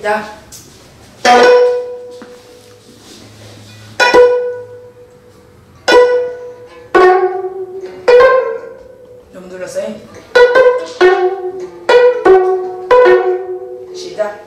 됩니다. 너무 눌렀어요. 시작.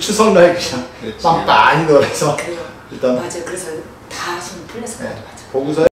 추석날 그냥 빵빵히 놀아서 일단 맞아. 그래서 다 손 풀렸을 것 같아.